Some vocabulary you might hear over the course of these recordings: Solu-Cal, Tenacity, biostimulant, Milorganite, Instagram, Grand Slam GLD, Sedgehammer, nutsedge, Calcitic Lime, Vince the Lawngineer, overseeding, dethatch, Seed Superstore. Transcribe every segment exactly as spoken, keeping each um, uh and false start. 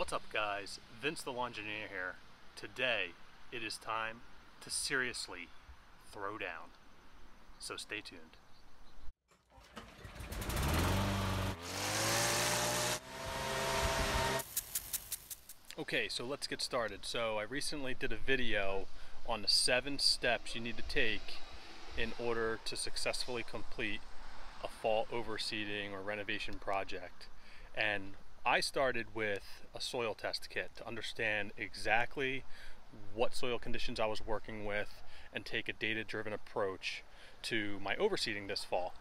What's up, guys? Vince the Lawngineer here. Today it is time to seriously throw down, so stay tuned. Okay, so let's get started. So I recently did a video on the seven steps you need to take in order to successfully complete a fall overseeding or renovation project, and I started with a soil test kit to understand exactly what soil conditions I was working with and take a data-driven approach to my overseeding this fall.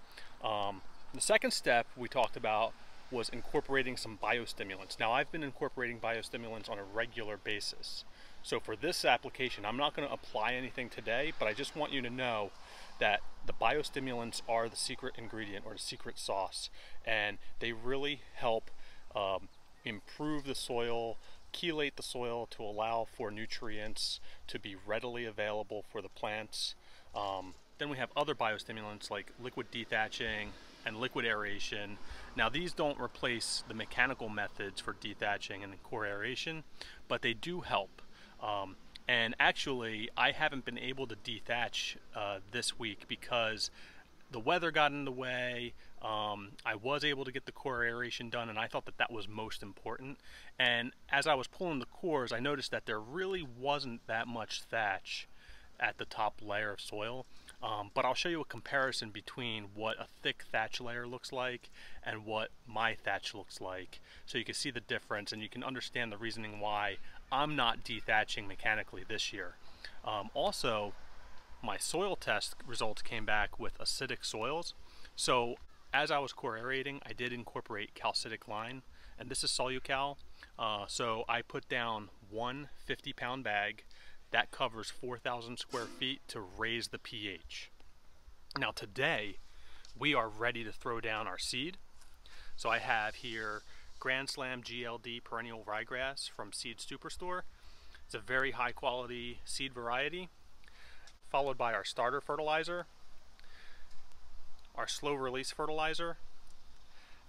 Um, the second step we talked about was incorporating some biostimulants. Now, I've been incorporating biostimulants on a regular basis. So for this application, I'm not going to apply anything today, but I just want you to know that the biostimulants are the secret ingredient or the secret sauce, and they really help Um, improve the soil, chelate the soil to allow for nutrients to be readily available for the plants. Um, then we have other biostimulants like liquid dethatching and liquid aeration. Now, these don't replace the mechanical methods for dethatching and core aeration, but they do help. Um, and actually, I haven't been able to dethatch uh, this week because the weather got in the way. Um, I was able to get the core aeration done, and I thought that that was most important. And as I was pulling the cores, I noticed that there really wasn't that much thatch at the top layer of soil. Um, but I'll show you a comparison between what a thick thatch layer looks like and what my thatch looks like, so you can see the difference and you can understand the reasoning why I'm not dethatching mechanically this year. Um, also, my soil test results came back with acidic soils. So as I was core aerating, I did incorporate calcitic lime, and this is Solu-Cal. Uh, so I put down one fifty pound bag that covers four thousand square feet to raise the pH. Now today, we are ready to throw down our seed. So I have here Grand Slam G L D perennial ryegrass from Seed Superstore. It's a very high quality seed variety, followed by our starter fertilizer, our slow release fertilizer,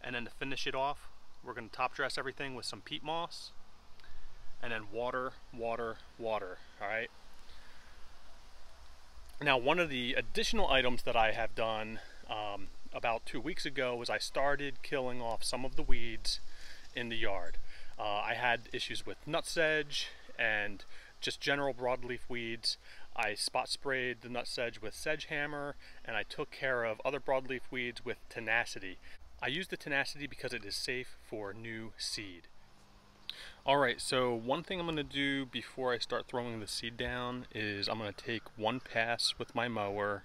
and then to finish it off, we're going to top dress everything with some peat moss, and then water, water, water. All right. Now, one of the additional items that I have done um, about two weeks ago was I started killing off some of the weeds in the yard. Uh, I had issues with nutsedge and just general broadleaf weeds. I spot sprayed the nutsedge with Sedgehammer, and I took care of other broadleaf weeds with Tenacity. I use the Tenacity because it is safe for new seed. Alright, so one thing I'm going to do before I start throwing the seed down is I'm going to take one pass with my mower,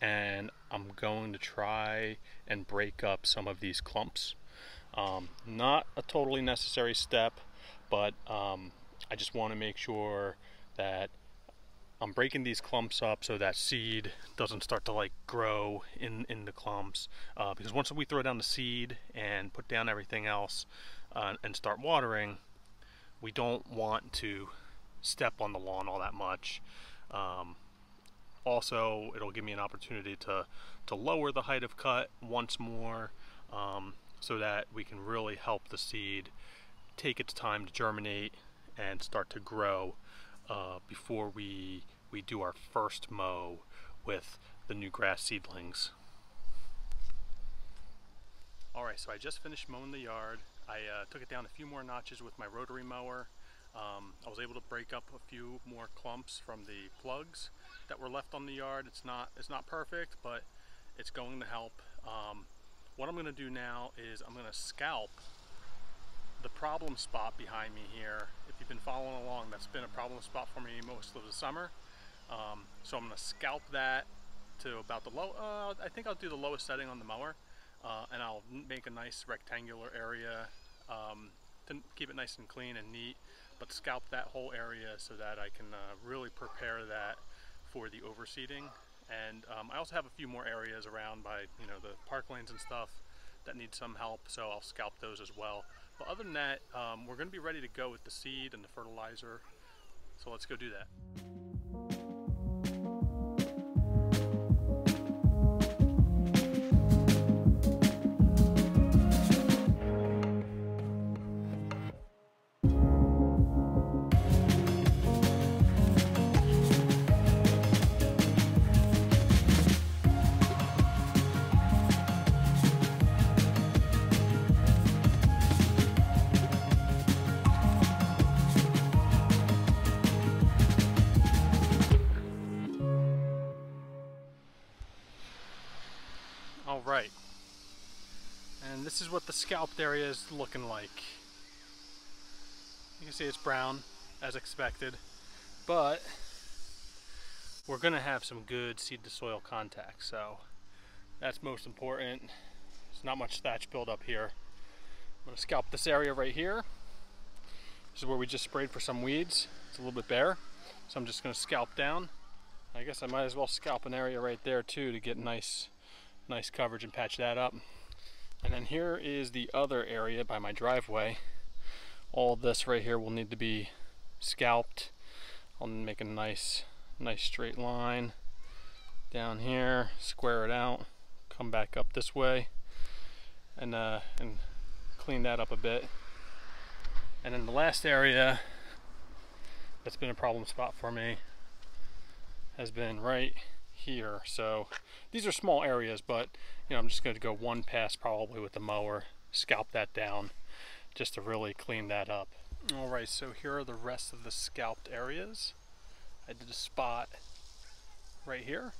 and I'm going to try and break up some of these clumps. Um, not a totally necessary step, but um, I just want to make sure that I'm breaking these clumps up so that seed doesn't start to like grow in, in the clumps, uh, because once we throw down the seed and put down everything else uh, and start watering, we don't want to step on the lawn all that much. Um, also, it'll give me an opportunity to, to lower the height of cut once more, um, so that we can really help the seed take its time to germinate and start to grow uh, before we we do our first mow with the new grass seedlings. Alright, so I just finished mowing the yard. I uh, took it down a few more notches with my rotary mower. Um, I was able to break up a few more clumps from the plugs that were left on the yard. It's not, it's not perfect, but it's going to help. Um, what I'm going to do now is I'm going to scalp the problem spot behind me here. If you've been following along, that's been a problem spot for me most of the summer. Um, so I'm going to scalp that to about the low, uh, I think I'll do the lowest setting on the mower, uh, and I'll make a nice rectangular area um, to keep it nice and clean and neat, but scalp that whole area so that I can uh, really prepare that for the overseeding. And um, I also have a few more areas around by, you know, the park lanes and stuff that need some help, so I'll scalp those as well. But other than that, um, we're going to be ready to go with the seed and the fertilizer, so let's go do that. this is what the scalped area is looking like. You can see it's brown, as expected, but we're gonna have some good seed to soil contact, so that's most important. There's not much thatch buildup here. I'm gonna scalp this area right here. This is where we just sprayed for some weeds. It's a little bit bare, so I'm just gonna scalp down. I guess I might as well scalp an area right there too to get nice, nice coverage and patch that up. And then here is the other area by my driveway. All this right here will need to be scalped. I'll make a nice, nice straight line down here, square it out, come back up this way, and uh, and clean that up a bit. And then the last area that's been a problem spot for me has been right here. So these are small areas, but you know, I'm just going to go one pass probably with the mower, scalp that down, just to really clean that up. All right, so here are the rest of the scalped areas. I did a spot right here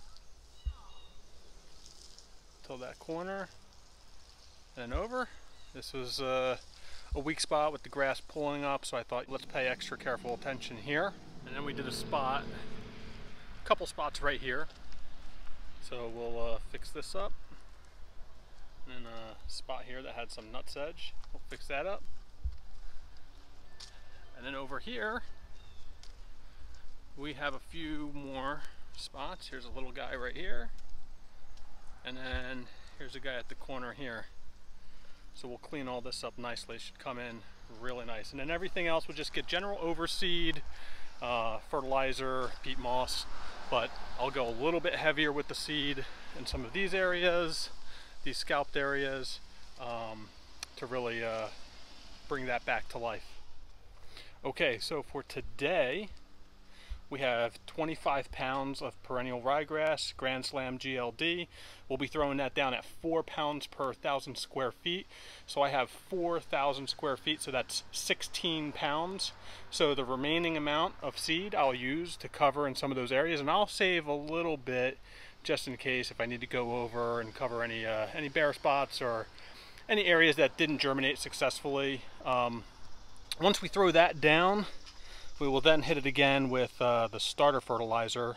till that corner and over. This was uh, a weak spot with the grass pulling up, so I thought let's pay extra careful attention here. And then we did a spot, a couple spots right here. So we'll uh, fix this up. And a spot here that had some nut sedge, we'll fix that up. And then over here, we have a few more spots. Here's a little guy right here. And then here's a guy at the corner here. So we'll clean all this up nicely. It should come in really nice. And then everything else will just get general overseed, uh, fertilizer, peat moss, but I'll go a little bit heavier with the seed in some of these areas, these scalped areas, um, to really uh, bring that back to life. Okay, so for today we have twenty-five pounds of perennial ryegrass, Grand Slam G L D. We'll be throwing that down at four pounds per thousand square feet. So I have four thousand square feet, so that's sixteen pounds. So the remaining amount of seed I'll use to cover in some of those areas, and I'll save a little bit just in case if I need to go over and cover any uh, any bare spots or any areas that didn't germinate successfully. Um, once we throw that down, we will then hit it again with uh, the starter fertilizer,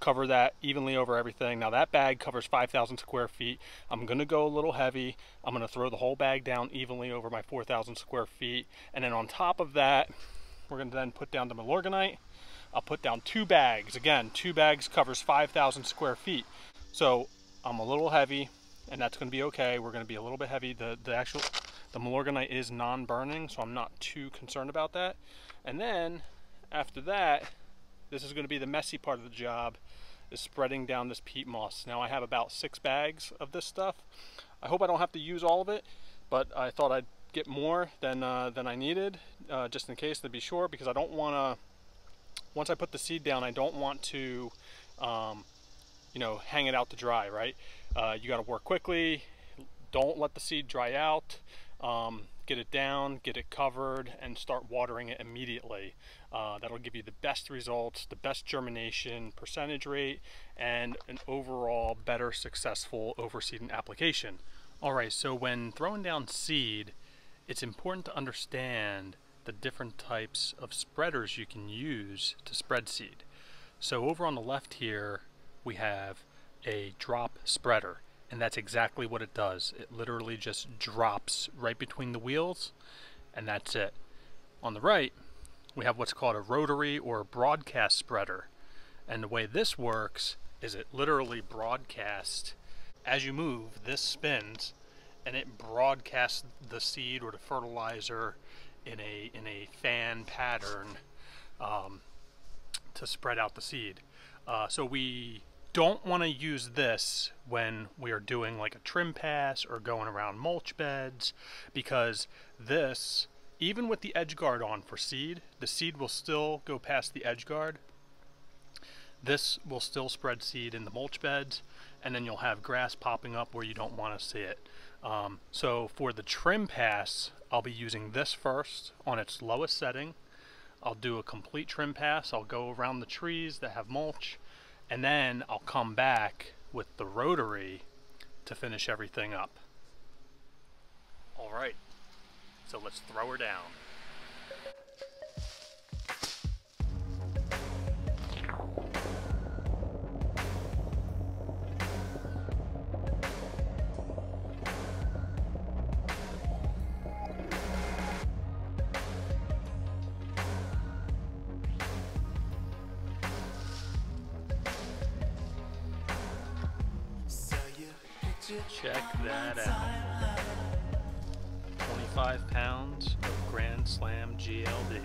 cover that evenly over everything. Now that bag covers five thousand square feet. I'm gonna go a little heavy. I'm gonna throw the whole bag down evenly over my four thousand square feet. And then on top of that, we're gonna then put down the Milorganite. I'll put down two bags. Again, two bags covers five thousand square feet. So I'm a little heavy, and that's gonna be okay. We're gonna be a little bit heavy. The, the actual, the Milorganite is non-burning, so I'm not too concerned about that. And then after that, this is gonna be the messy part of the job, is spreading down this peat moss. Now I have about six bags of this stuff. I hope I don't have to use all of it, but I thought I'd get more than, uh, than I needed, uh, just in case, to be sure, because I don't wanna, once I put the seed down, I don't want to, um, you know, hang it out to dry, right? Uh, you gotta work quickly, don't let the seed dry out, um, get it down, get it covered, and start watering it immediately. Uh, that'll give you the best results, the best germination percentage rate, and an overall better successful overseeding application. All right, so when throwing down seed, it's important to understand the different types of spreaders you can use to spread seed. So over on the left here, we have a drop spreader, and that's exactly what it does. It literally just drops right between the wheels, and that's it. On the right, we have what's called a rotary or broadcast spreader, and the way this works is it literally broadcasts. As you move, this spins, and it broadcasts the seed or the fertilizer in a in a fan pattern um, to spread out the seed. Uh, so we don't want to use this when we are doing like a trim pass or going around mulch beds, because this, even with the edge guard on for seed, the seed will still go past the edge guard. This will still spread seed in the mulch beds, and then you'll have grass popping up where you don't want to see it. Um, so for the trim pass, I'll be using this first on its lowest setting. I'll do a complete trim pass. I'll go around the trees that have mulch, and then I'll come back with the rotary to finish everything up. Alright, so let's throw her down. Check that out. twenty-five pounds of Grand Slam G L D.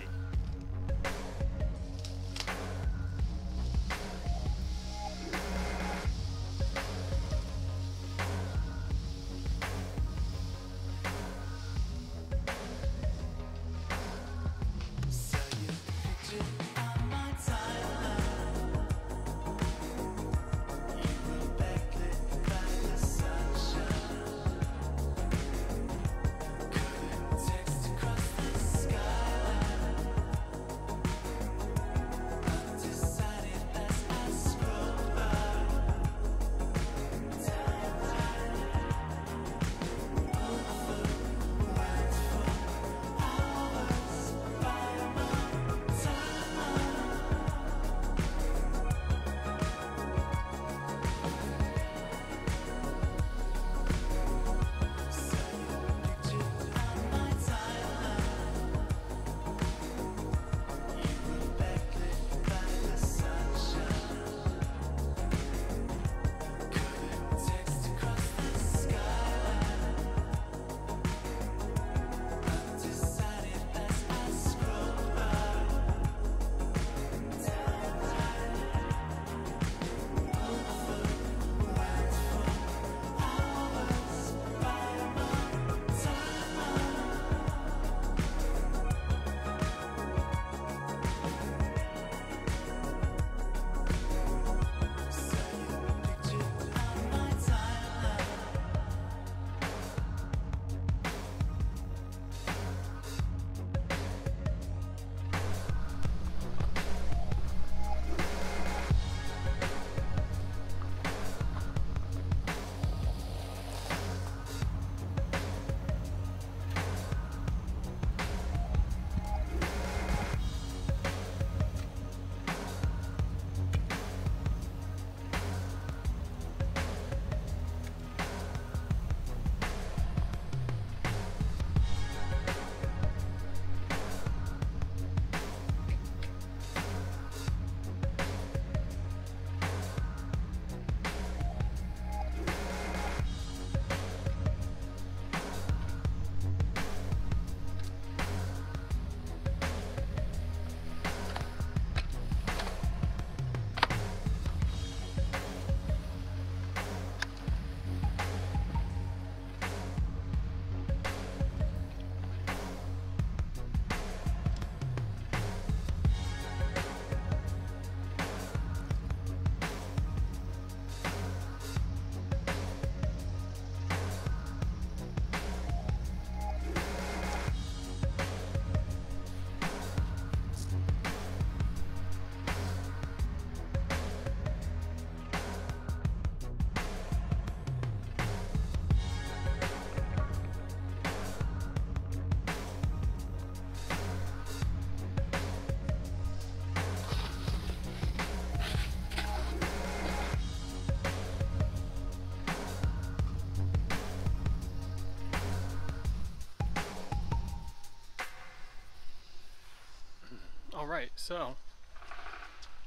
Alright, so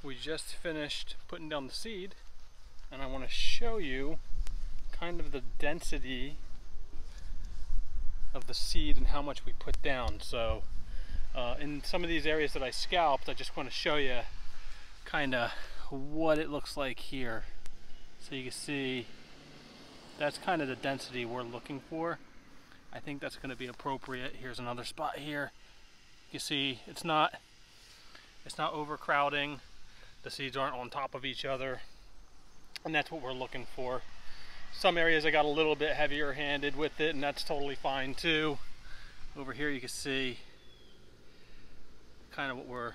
we just finished putting down the seed, and I want to show you kind of the density of the seed and how much we put down. So uh, in some of these areas that I scalped, I just want to show you kind of what it looks like here. So you can see that's kind of the density we're looking for. I think that's going to be appropriate. Here's another spot here. You see it's not It's not overcrowding, the seeds aren't on top of each other, and that's what we're looking for. Some areas I got a little bit heavier handed with it, and that's totally fine too. Over here you can see kind of what we're,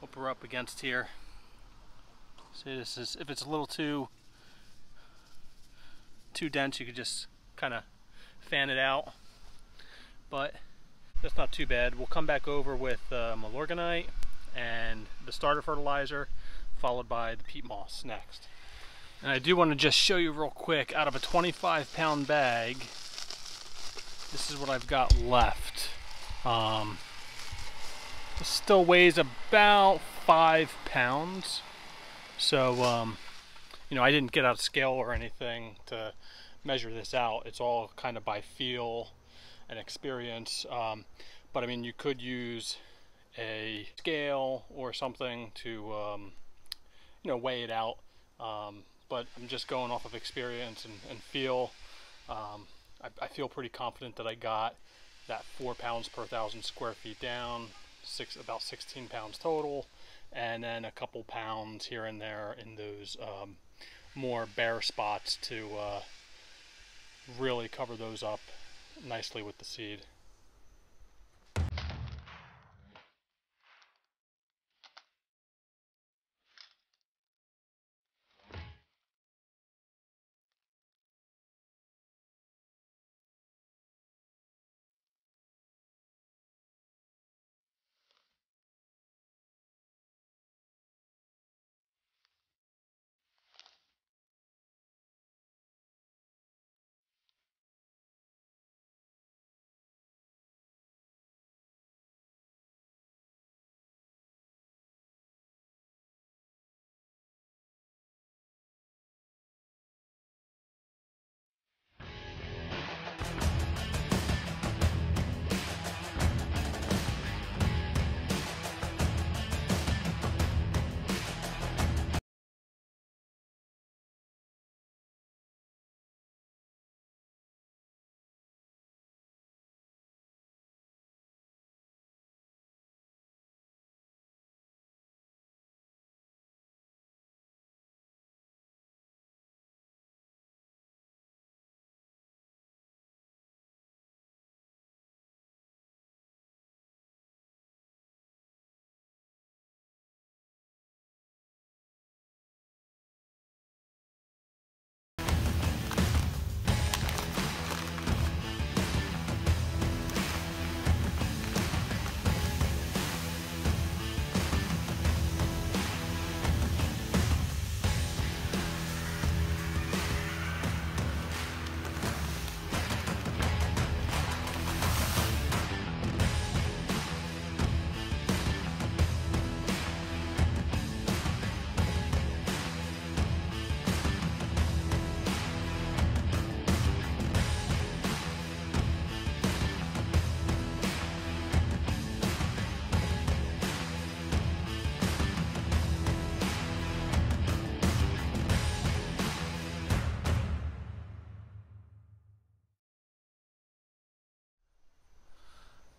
what we're up against here. See, this is, if it's a little too, too dense, you could just kind of fan it out, but that's not too bad. We'll come back over with uh, Milorganite and the starter fertilizer, followed by the peat moss next. And I do want to just show you real quick, out of a twenty-five pound bag, this is what I've got left. Um, this still weighs about five pounds. So, um, you know, I didn't get out of scale or anything to measure this out. It's all kind of by feel and experience. Um, but I mean, you could use a scale or something to, um, you know, weigh it out. Um, but I'm just going off of experience and, and feel. Um, I, I feel pretty confident that I got that four pounds per thousand square feet down, six about sixteen pounds total, and then a couple pounds here and there in those um, more bare spots to uh, really cover those up nicely with the seed.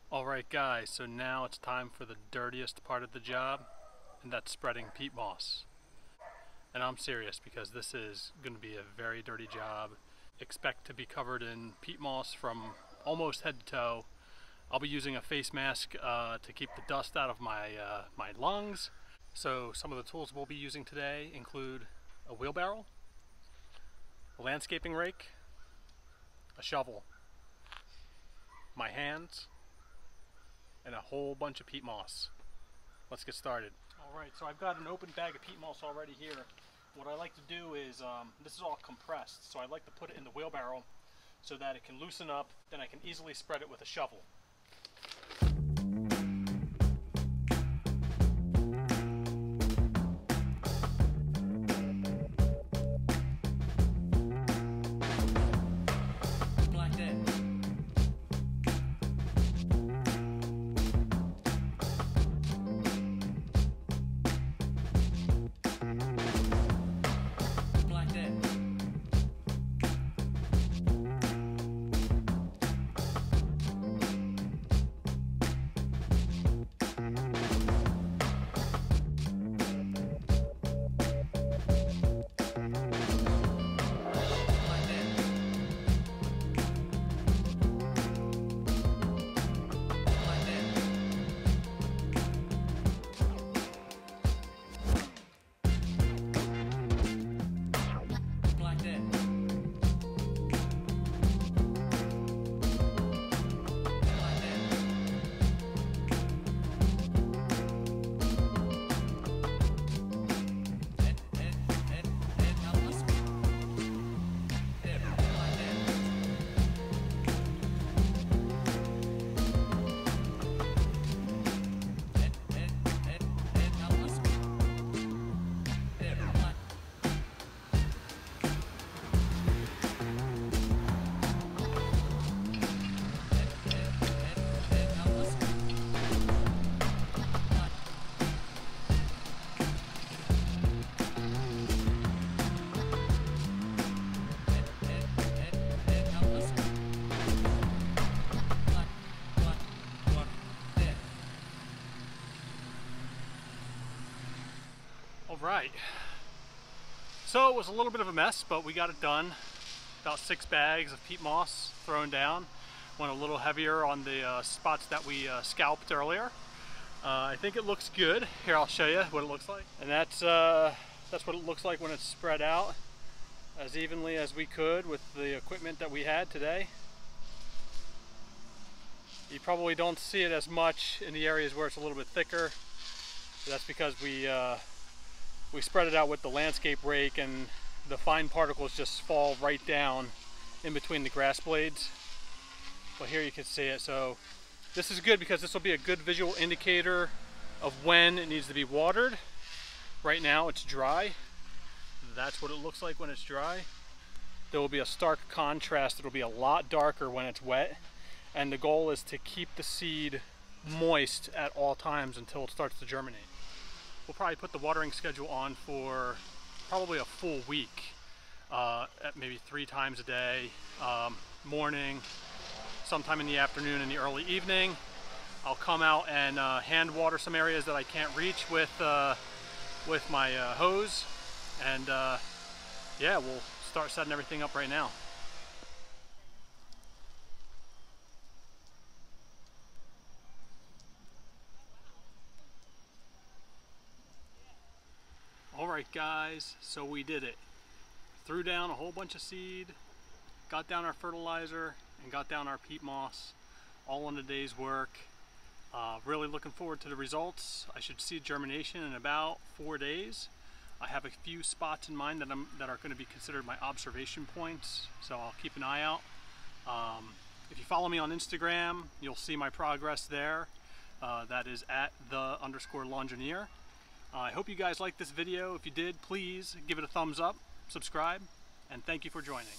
Alright guys, so now it's time for the dirtiest part of the job, and that's spreading peat moss. And I'm serious, because this is going to be a very dirty job. Expect to be covered in peat moss from almost head to toe. I'll be using a face mask uh, to keep the dust out of my, uh, my lungs. So some of the tools we'll be using today include a wheelbarrow, a landscaping rake, a shovel, my hands, and a whole bunch of peat moss. Let's get started. All right, so I've got an open bag of peat moss already here. What I like to do is, um, this is all compressed, so I like to put it in the wheelbarrow so that it can loosen up, then I can easily spread it with a shovel. All right. So it was a little bit of a mess, but we got it done. About six bags of peat moss thrown down. Went a little heavier on the uh, spots that we uh, scalped earlier. Uh, I think it looks good. Here, I'll show you what it looks like. And that's, uh, that's what it looks like when it's spread out as evenly as we could with the equipment that we had today. You probably don't see it as much in the areas where it's a little bit thicker. That's because we, uh, we spread it out with the landscape rake, and the fine particles just fall right down in between the grass blades. But here you can see it. So this is good because this will be a good visual indicator of when it needs to be watered. Right now it's dry. That's what it looks like when it's dry. There will be a stark contrast. It'll be a lot darker when it's wet. And the goal is to keep the seed moist at all times until it starts to germinate. We'll probably put the watering schedule on for probably a full week, uh, at maybe three times a day, um, morning, sometime in the afternoon and the early evening. I'll come out and uh, hand water some areas that I can't reach with, uh, with my uh, hose. And uh, yeah, we'll start setting everything up right now. Alright guys, so we did it. Threw down a whole bunch of seed, got down our fertilizer, and got down our peat moss, all in a day's work. Uh, really looking forward to the results. I should see germination in about four days. I have a few spots in mind that, I'm, that are going to be considered my observation points, so I'll keep an eye out. Um, if you follow me on Instagram, you'll see my progress there. Uh, that is at the underscore Lawngineer. Uh, I hope you guys liked this video. If you did, please give it a thumbs up, subscribe, and thank you for joining.